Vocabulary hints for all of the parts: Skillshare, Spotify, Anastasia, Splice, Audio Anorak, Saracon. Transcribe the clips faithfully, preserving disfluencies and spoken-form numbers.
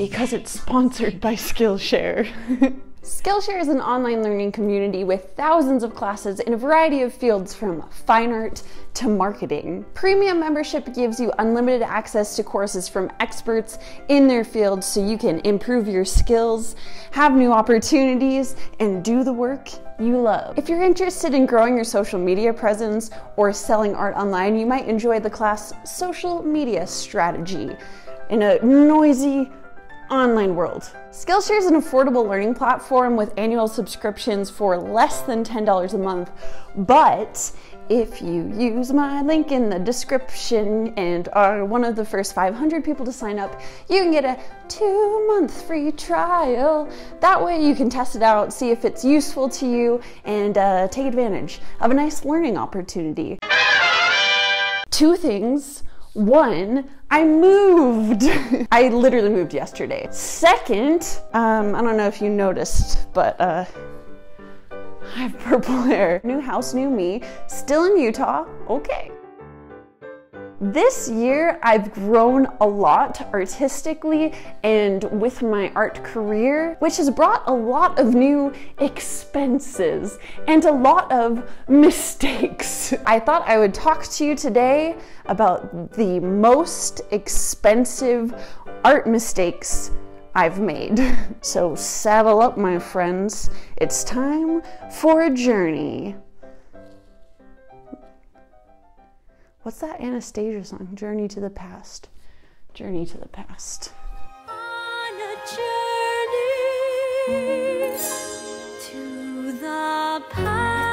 because it's sponsored by Skillshare. Skillshare is an online learning community with thousands of classes in a variety of fields, from fine art to marketing. Premium membership gives you unlimited access to courses from experts in their field, so you can improve your skills, have new opportunities, and do the work you love. If you're interested in growing your social media presence or selling art online, you might enjoy the class Social Media Strategy in a noisy online world. Skillshare is an affordable learning platform with annual subscriptions for less than ten dollars a month, but if you use my link in the description and are one of the first five hundred people to sign up, you can get a two-month free trial. That way you can test it out, see if it's useful to you, and uh, take advantage of a nice learning opportunity. Two things. One, I moved. I literally moved yesterday. Second, um, I don't know if you noticed, but uh, I have purple hair. New house, new me, still in Utah, okay. This year, I've grown a lot artistically and with my art career, which has brought a lot of new expenses and a lot of mistakes. I thought I would talk to you today about the most expensive art mistakes I've made. So saddle up, my friends. It's time for a journey. What's that Anastasia song? Journey to the Past. Journey to the Past. On a journey to the past.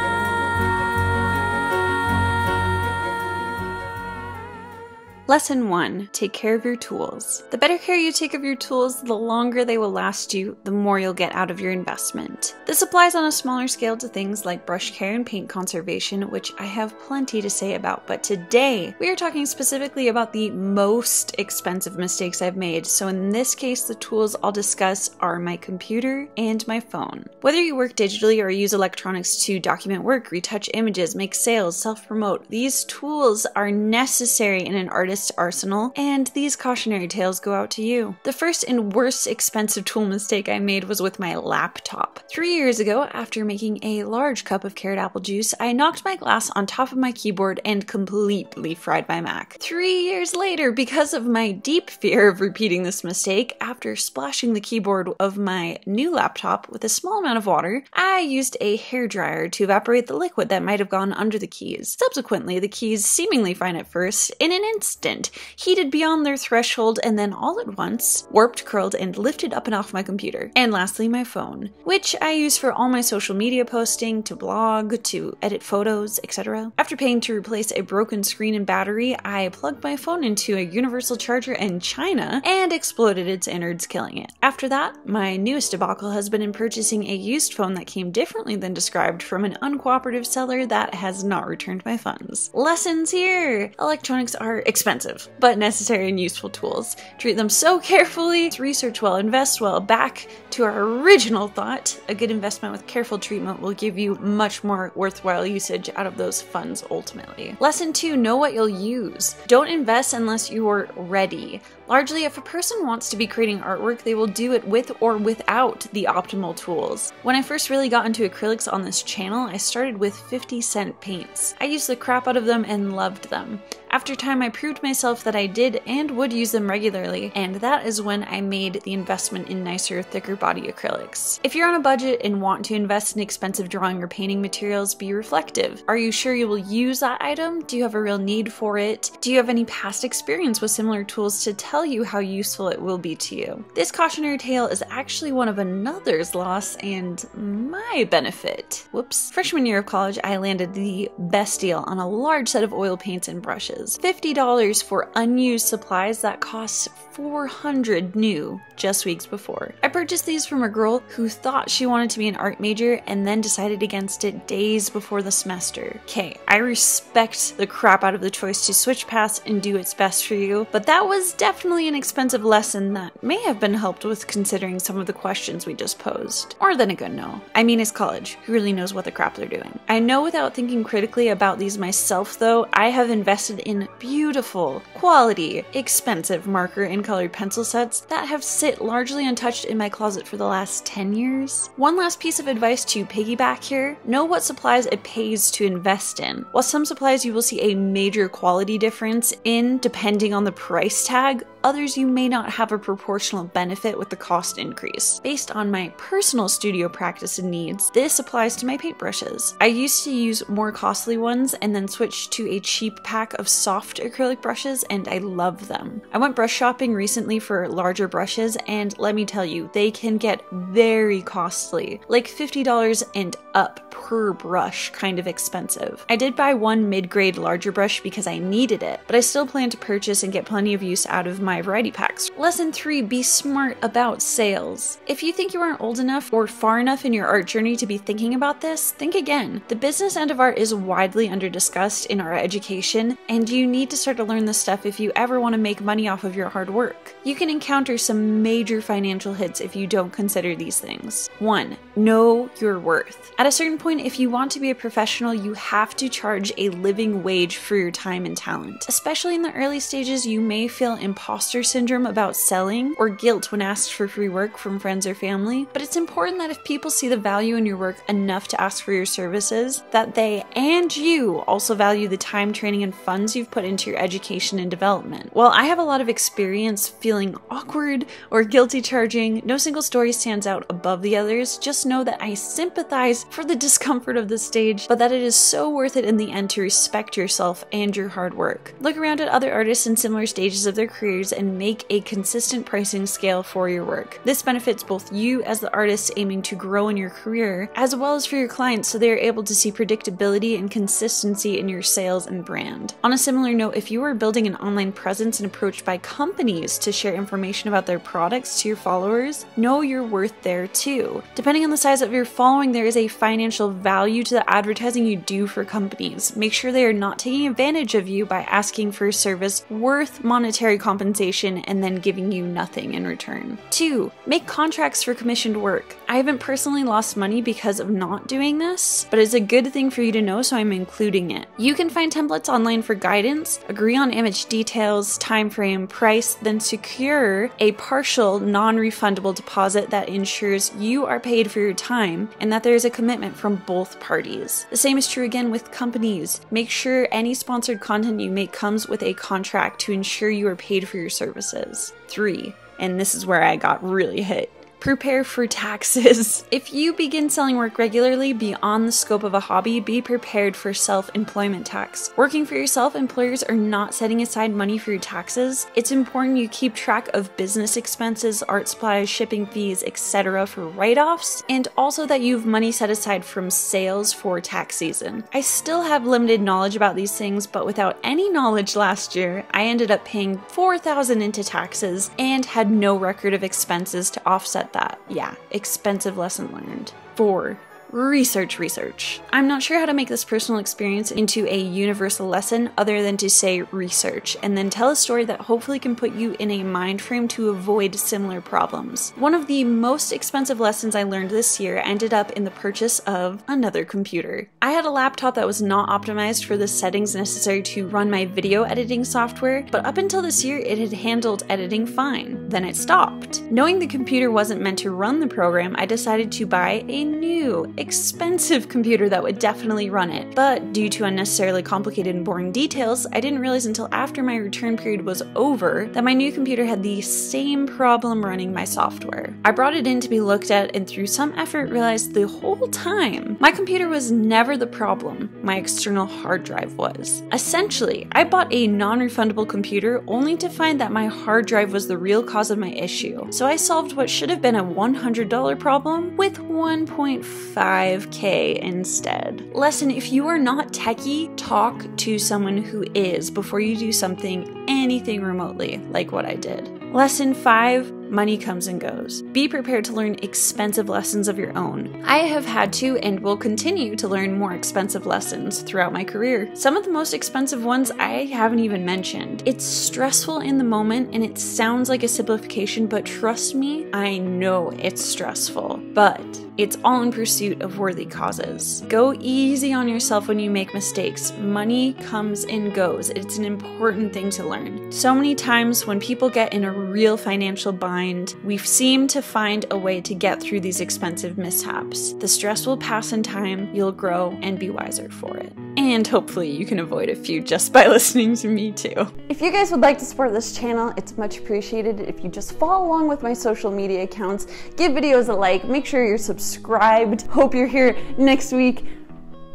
Lesson one, take care of your tools. The better care you take of your tools, the longer they will last you, the more you'll get out of your investment. This applies on a smaller scale to things like brush care and paint conservation, which I have plenty to say about, but today we are talking specifically about the most expensive mistakes I've made. So in this case, the tools I'll discuss are my computer and my phone. Whether you work digitally or use electronics to document work, retouch images, make sales, self-promote, these tools are necessary in an artist's arsenal, and these cautionary tales go out to you. The first and worst expensive tool mistake I made was with my laptop. Three years ago, after making a large cup of carrot apple juice, I knocked my glass on top of my keyboard and completely fried my Mac. Three years later, because of my deep fear of repeating this mistake, after splashing the keyboard of my new laptop with a small amount of water, I used a hairdryer to evaporate the liquid that might have gone under the keys. Subsequently, the keys, seemingly fine at first, in an instant, heated beyond their threshold and then all at once, warped, curled, and lifted up and off my computer. And lastly, my phone, which I use for all my social media posting, to blog, to edit photos, et cetera. After paying to replace a broken screen and battery, I plugged my phone into a universal charger in China and exploded its innards, killing it. After that, my newest debacle has been in purchasing a used phone that came differently than described from an uncooperative seller that has not returned my funds. Lessons here! Electronics are expensive, but necessary and useful tools. Treat them so carefully, research well, invest well. Back to our original thought, a good investment with careful treatment will give you much more worthwhile usage out of those funds ultimately. Lesson two, know what you'll use. Don't invest unless you're ready. Largely, if a person wants to be creating artwork, they will do it with or without the optimal tools. When I first really got into acrylics on this channel, I started with fifty cent paints. I used the crap out of them and loved them. After time, I proved myself that I did and would use them regularly, and that is when I made the investment in nicer, thicker body acrylics. If you're on a budget and want to invest in expensive drawing or painting materials, be reflective. Are you sure you will use that item? Do you have a real need for it? Do you have any past experience with similar tools to tell you how useful it will be to you? This cautionary tale is actually one of another's loss and my benefit. Whoops. Freshman year of college, I landed the best deal on a large set of oil paints and brushes. fifty dollars for unused supplies that cost four hundred dollars new just weeks before. I purchased these from a girl who thought she wanted to be an art major and then decided against it days before the semester. Okay, I respect the crap out of the choice to switch paths and do its best for you, but that was definitely an expensive lesson that may have been helped with considering some of the questions we just posed. Or then a good no. I mean, it's college. Who really knows what the crap they're doing? I know without thinking critically about these myself though, I have invested in beautiful, quality, expensive marker and colored pencil sets that have sit largely untouched in my closet for the last ten years. One last piece of advice to piggyback here, know what supplies it pays to invest in. While some supplies you will see a major quality difference in depending on the price tag, others you may not have a proportional benefit with the cost increase. Based on my personal studio practice and needs, this applies to my paintbrushes. I used to use more costly ones and then switched to a cheap pack of soft acrylic brushes and I love them. I went brush shopping recently for larger brushes and let me tell you, they can get very costly, like fifty dollars and up per brush kind of expensive. I did buy one mid-grade larger brush because I needed it, but I still plan to purchase and get plenty of use out of my variety packs. Lesson three, be smart about sales. If you think you aren't old enough or far enough in your art journey to be thinking about this, think again. The business end of art is widely under-discussed in our education, and you need to start to learn this stuff if you ever want to make money off of your hard work. You can encounter some major financial hits if you don't consider these things. One, know your worth. At a certain point, if you want to be a professional, you have to charge a living wage for your time and talent. Especially in the early stages, you may feel imposter syndrome about selling or guilt when asked for free work from friends or family, but it's important that if people see the value in your work enough to ask for your services, that they and you also value the time, training, and funds you've put into your education and development. While I have a lot of experience feeling awkward or guilty charging, no single story stands out above the others. Just know that I sympathize for the discomfort of this stage, but that it is so worth it in the end to respect yourself and your hard work. Look around at other artists in similar stages of their careers and make a consistent pricing scale for your work. This benefits both you as the artist aiming to grow in your career, as well as for your clients so they are able to see predictability and consistency in your sales and brand. On a similar note, if you are building an online presence and approached by companies to share information about their products to your followers, know your worth there too. Depending on the size of your following, there is a financial value to the advertising you do for companies. Make sure they are not taking advantage of you by asking for a service worth monetary compensation and then giving you nothing in return. Two, make contracts for commissioned work. I haven't personally lost money because of not doing this, but it's a good thing for you to know, so I'm including it. You can find templates online for guidance, agree on image details, time frame, price, then secure a partial non-refundable deposit that ensures you are paid for your time and that there is a commitment from both parties. The same is true again with companies. Make sure any sponsored content you make comes with a contract to ensure you are paid for your services. Three, and this is where I got really hit. Prepare for taxes. If you begin selling work regularly beyond the scope of a hobby, be prepared for self-employment tax. Working for yourself, employers are not setting aside money for your taxes. It's important you keep track of business expenses, art supplies, shipping fees, et cetera for write-offs, and also that you have money set aside from sales for tax season. I still have limited knowledge about these things, but without any knowledge last year, I ended up paying four thousand dollars into taxes and had no record of expenses to offset that. Yeah, expensive lesson learned. Four, research research. I'm not sure how to make this personal experience into a universal lesson other than to say research, and then tell a story that hopefully can put you in a mind frame to avoid similar problems. One of the most expensive lessons I learned this year ended up in the purchase of another computer. I had a laptop that was not optimized for the settings necessary to run my video editing software, but up until this year it had handled editing fine. Then it stopped. Knowing the computer wasn't meant to run the program, I decided to buy a new expensive computer that would definitely run it, but due to unnecessarily complicated and boring details, I didn't realize until after my return period was over that my new computer had the same problem running my software. I brought it in to be looked at and through some effort realized the whole time my computer was never the problem, my external hard drive was. Essentially, I bought a non-refundable computer only to find that my hard drive was the real cause of my issue, so I solved what should have been a one hundred dollar problem with one point five K instead. Lesson, if you are not techie, talk to someone who is before you do something, anything remotely like what I did. Lesson five, Money comes and goes. Be prepared to learn expensive lessons of your own. I have had to and will continue to learn more expensive lessons throughout my career. Some of the most expensive ones I haven't even mentioned. It's stressful in the moment and it sounds like a simplification, but trust me, I know it's stressful, but it's all in pursuit of worthy causes. Go easy on yourself when you make mistakes. Money comes and goes. It's an important thing to learn. So many times when people get in a real financial bind, we seem to find a way to get through these expensive mishaps. The stress will pass in time, you'll grow and be wiser for it. And hopefully you can avoid a few just by listening to me too. If you guys would like to support this channel, it's much appreciated if you just follow along with my social media accounts, give videos a like, make sure you're subscribed. Hope you're here next week.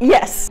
Yes!